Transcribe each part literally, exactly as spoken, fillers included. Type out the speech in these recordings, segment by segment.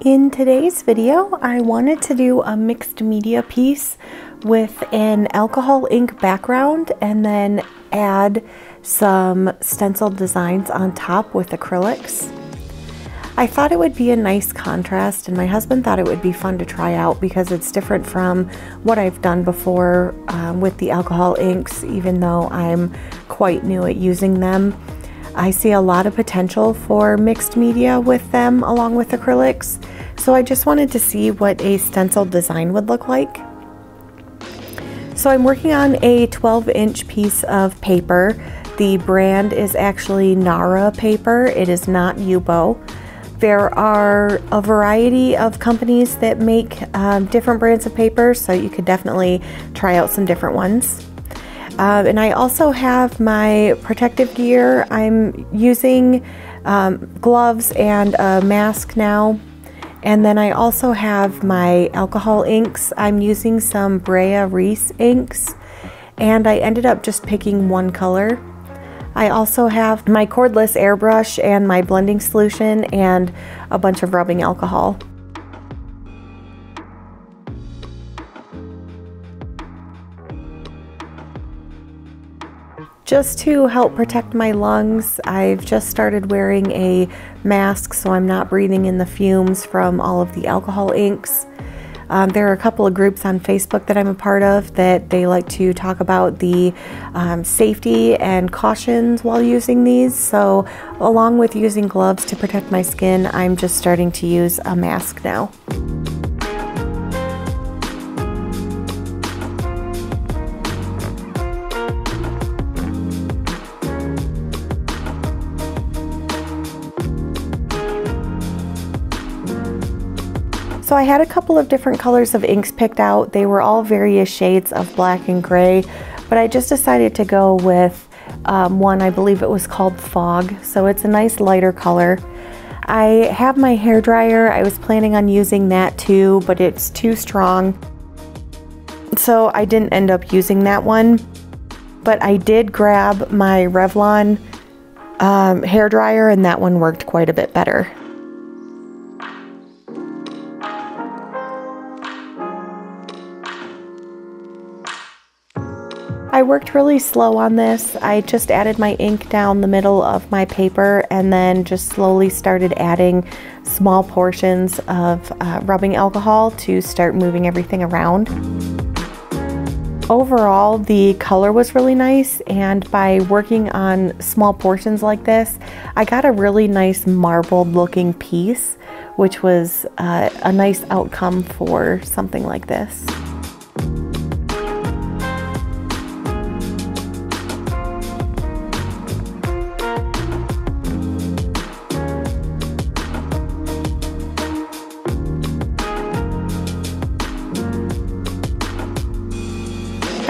In today's video, I wanted to do a mixed media piece with an alcohol ink background and then add some stenciled designs on top with acrylics. I thought it would be a nice contrast, and my husband thought it would be fun to try out because it's different from what I've done before um, with the alcohol inks, even though I'm quite new at using them. I see a lot of potential for mixed media with them along with acrylics, so I just wanted to see what a stenciled design would look like. So I'm working on a twelve inch piece of paper. The brand is actually Nara paper, it is not Yubo. There are a variety of companies that make um, different brands of paper, so you could definitely try out some different ones. Uh, and I also have my protective gear. I'm using um, gloves and a mask now. And then I also have my alcohol inks. I'm using some Brea Reese inks, and I ended up just picking one color. I also have my cordless airbrush and my blending solution and a bunch of rubbing alcohol. Just to help protect my lungs, I've just started wearing a mask so I'm not breathing in the fumes from all of the alcohol inks. Um, there are a couple of groups on Facebook that I'm a part of that they like to talk about the um, safety and cautions while using these. So along with using gloves to protect my skin, I'm just starting to use a mask now. So I had a couple of different colors of inks picked out. They were all various shades of black and gray, but I just decided to go with um, one, I believe it was called Fog. So it's a nice lighter color. I have my hairdryer. I was planning on using that too, but it's too strong, so I didn't end up using that one. But I did grab my Revlon um, hairdryer, and that one worked quite a bit better. I worked really slow on this. I just added my ink down the middle of my paper and then just slowly started adding small portions of uh, rubbing alcohol to start moving everything around. Overall, the color was really nice, and by working on small portions like this, I got a really nice marbled looking piece, which was uh, a nice outcome for something like this.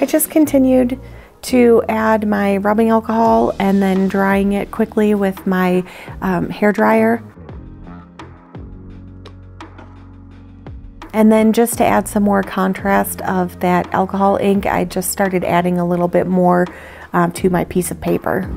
I just continued to add my rubbing alcohol and then drying it quickly with my um, hairdryer. And then just to add some more contrast of that alcohol ink, I just started adding a little bit more um, to my piece of paper.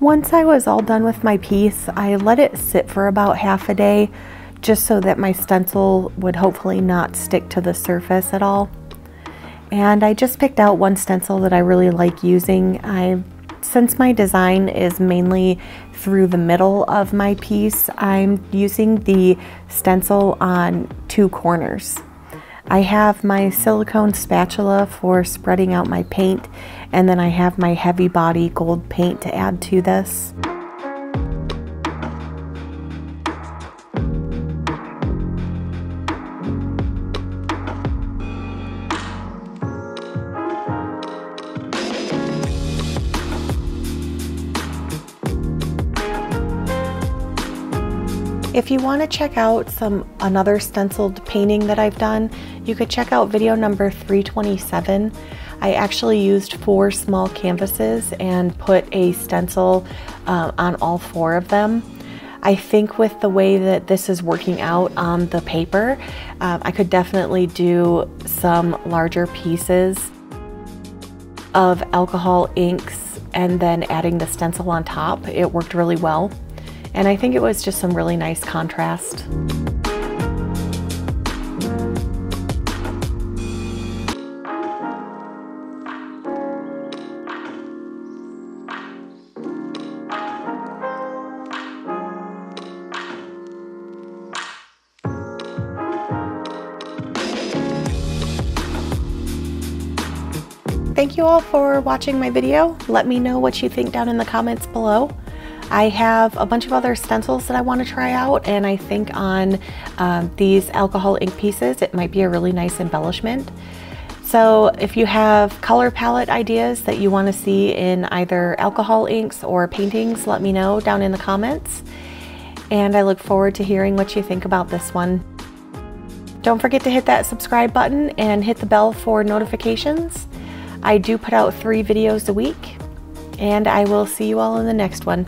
Once I was all done with my piece, I let it sit for about half a day, just so that my stencil would hopefully not stick to the surface at all. And I just picked out one stencil that I really like using. I, since my design is mainly through the middle of my piece, I'm using the stencil on two corners. I have my silicone spatula for spreading out my paint, and then I have my heavy body gold paint to add to this. If you want to check out some another stenciled painting that I've done, you could check out video number three twenty-seven. I actually used four small canvases and put a stencil uh, on all four of them. I think with the way that this is working out on the paper, uh, I could definitely do some larger pieces of alcohol inks and then adding the stencil on top. It worked really well. And I think it was just some really nice contrast. Thank you all for watching my video. Let me know what you think down in the comments below. I have a bunch of other stencils that I want to try out, and I think on um, these alcohol ink pieces it might be a really nice embellishment. So if you have color palette ideas that you want to see in either alcohol inks or paintings, let me know down in the comments, and I look forward to hearing what you think about this one. Don't forget to hit that subscribe button and hit the bell for notifications. I do put out three videos a week, and I will see you all in the next one.